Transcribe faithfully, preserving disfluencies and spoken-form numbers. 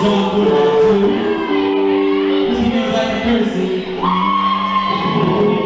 to John Wood, too. This means like a person.